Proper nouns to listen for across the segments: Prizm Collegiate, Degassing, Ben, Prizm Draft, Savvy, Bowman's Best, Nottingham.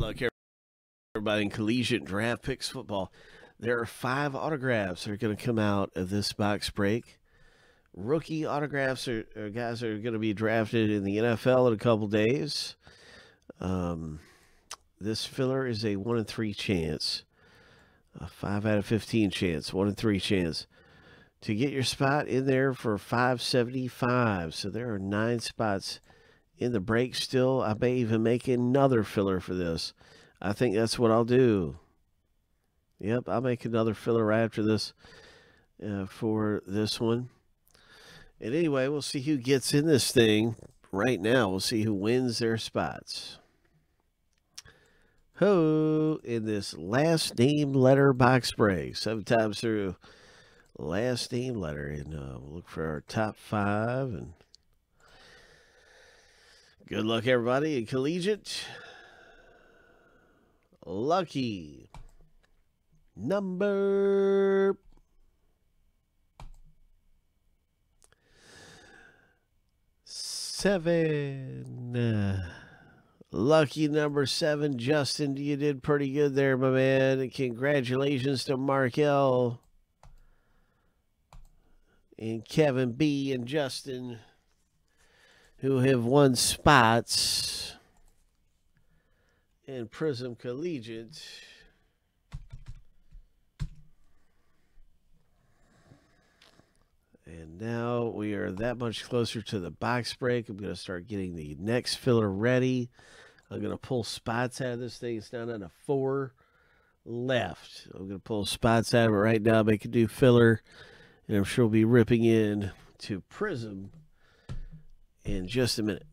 luck, everybody, in Collegiate Draft Picks Football. There are 5 autographs that are going to come out of this box break. Rookie autographs are guys that are going to be drafted in the NFL in a couple days. This filler is a 1 in 3 chance, a 5 out of 15 chance, 1 in 3 chance to get your spot in there for $575. So there are 9 spots in the break still. I may even make another filler for this. I think that's what I'll do. Yep, I'll make another filler right after this for this one. And anyway, we'll see who gets in this thing. Right now, we'll see who wins their spots. Ho, in this last name letter box break. 7 times through last name letter. And we'll look for our top 5. And good luck, everybody, in Collegiate. Lucky number 7. Lucky number 7, Justin. You did pretty good there, my man. And congratulations to Mark L. and Kevin B. and Justin, who have won spots in Prizm Collegiate. And now we are that much closer to the box break. I'm going to start getting the next filler ready. I'm going to pull spots out of this thing. It's down to 4 left. I'm going to pull spots out of it right now, make a new filler. And I'm sure we'll be ripping in to Prizm in just a minute.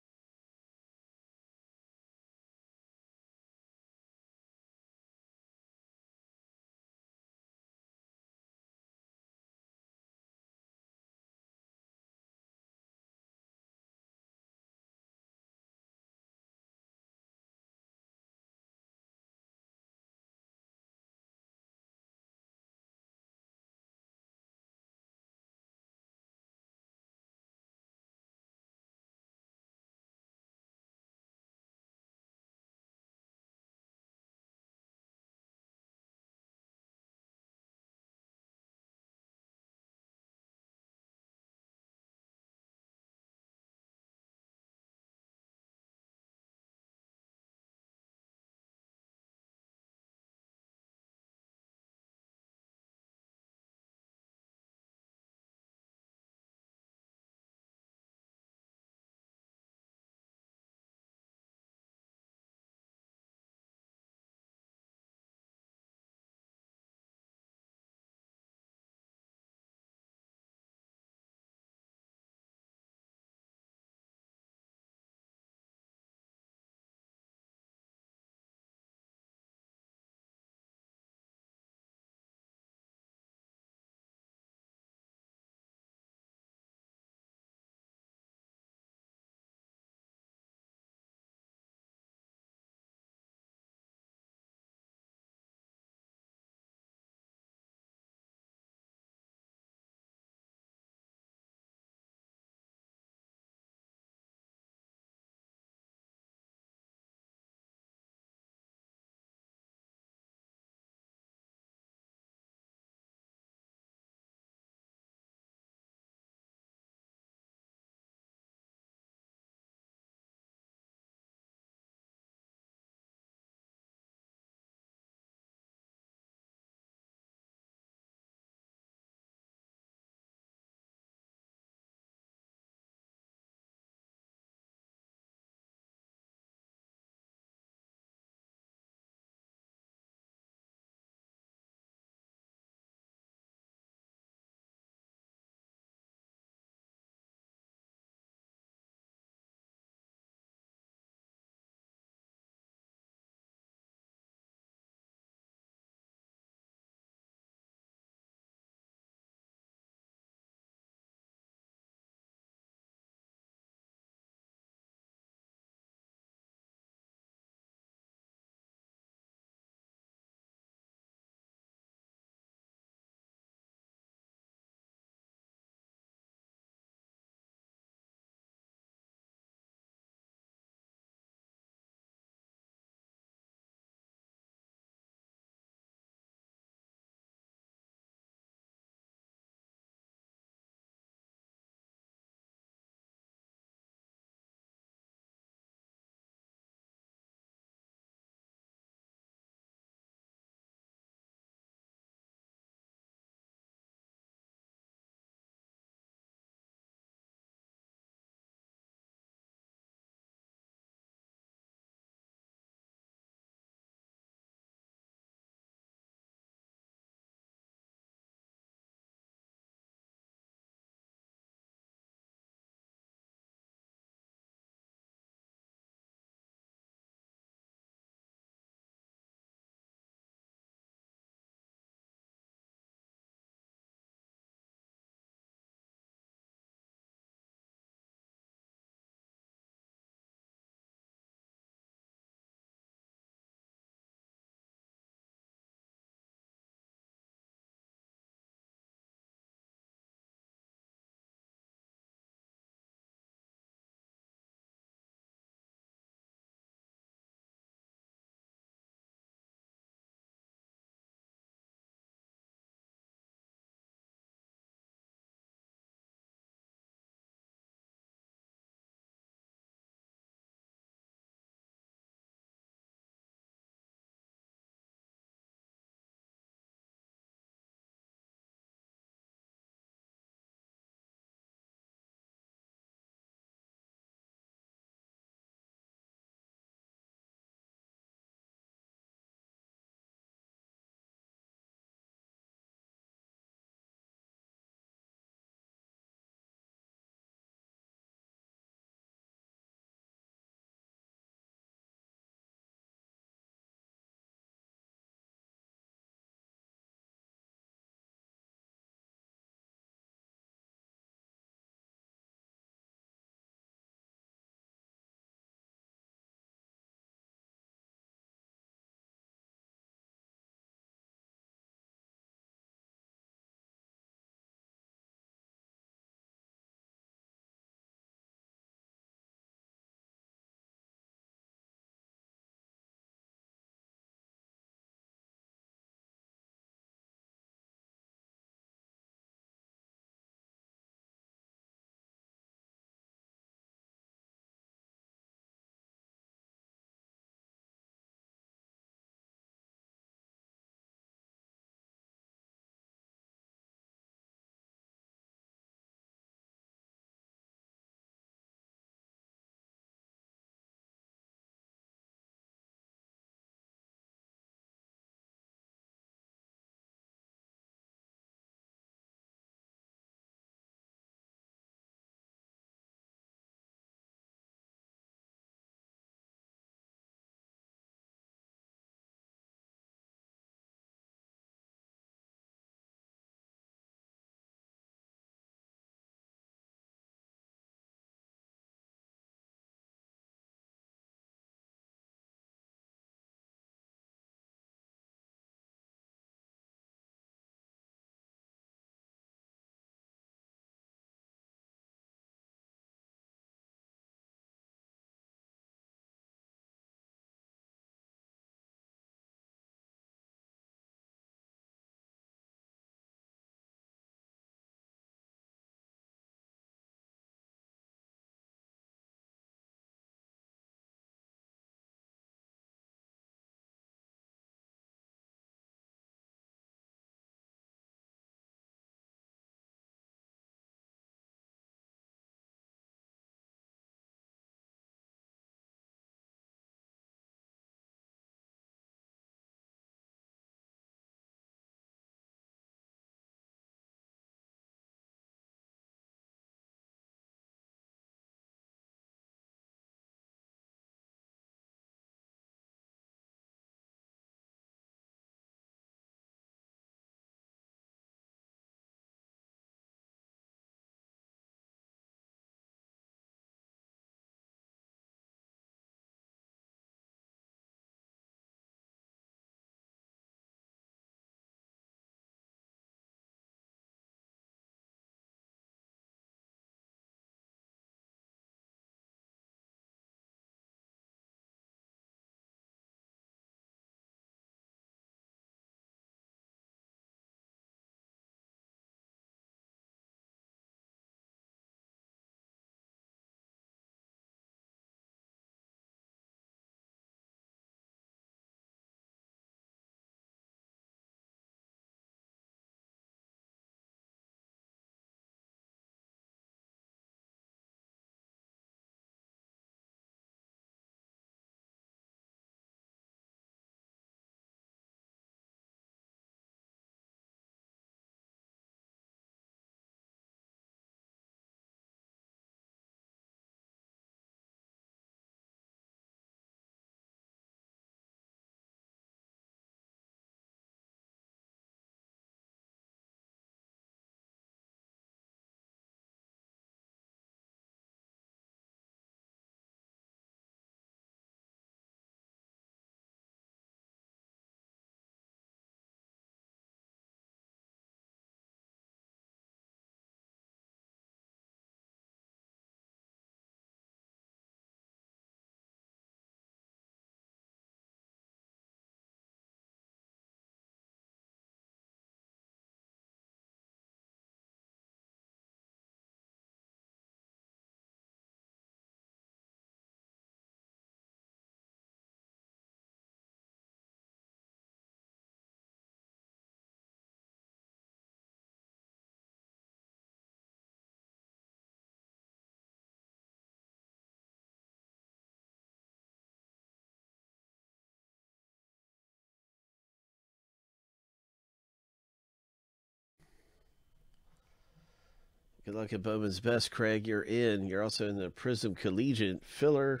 Good luck at Bowman's Best, Craig. You're in. You're also in the Prizm Collegiate filler.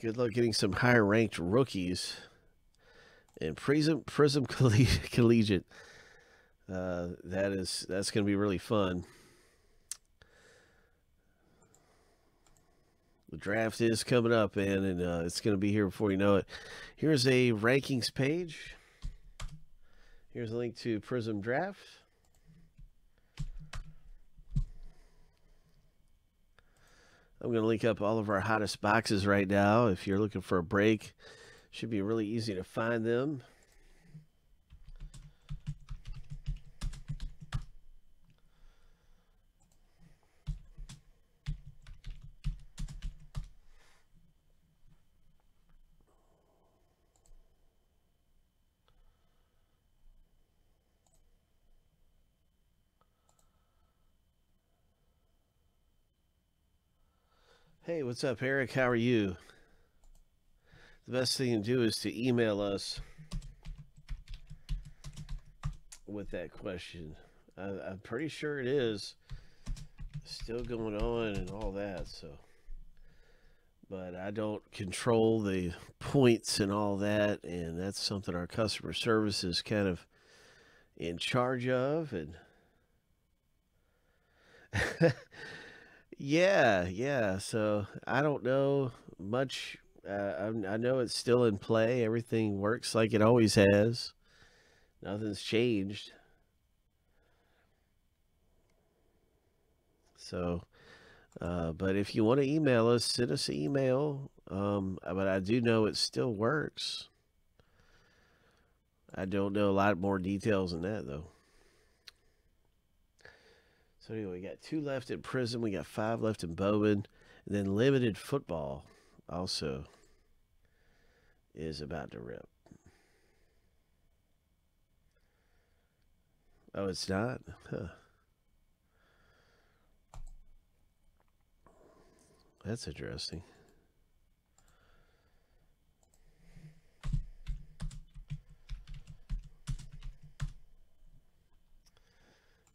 Good luck getting some higher ranked rookies and Prizm Collegiate. That's going to be really fun. The draft is coming up, man, and it's going to be here before you know it. Here's a rankings page. Here's a link to Prizm Draft. I'm going to link up all of our hottest boxes right now. If you're looking for a break, should be really easy to find them. Hey, what's up, Eric? How are you? The best thing to do is to email us with that question. I'm pretty sure it is still going on and all that, so. But I don't control the points and all that, and that's something our customer service is kind of in charge of, and Yeah. So I don't know much. I know it's still in play. Everything works like it always has. Nothing's changed. So, but if you want to email us, send us an email. But I do know it still works. I don't know a lot more details than that, though. So anyway, we got 2 left in Prizm. We got 5 left in Bowman. And then limited football also is about to rip. Oh, it's not? Huh. That's interesting.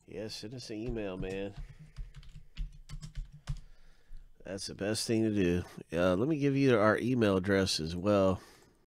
Yeah, send us an email, man. That's the best thing to do. Let me give you our email address as well.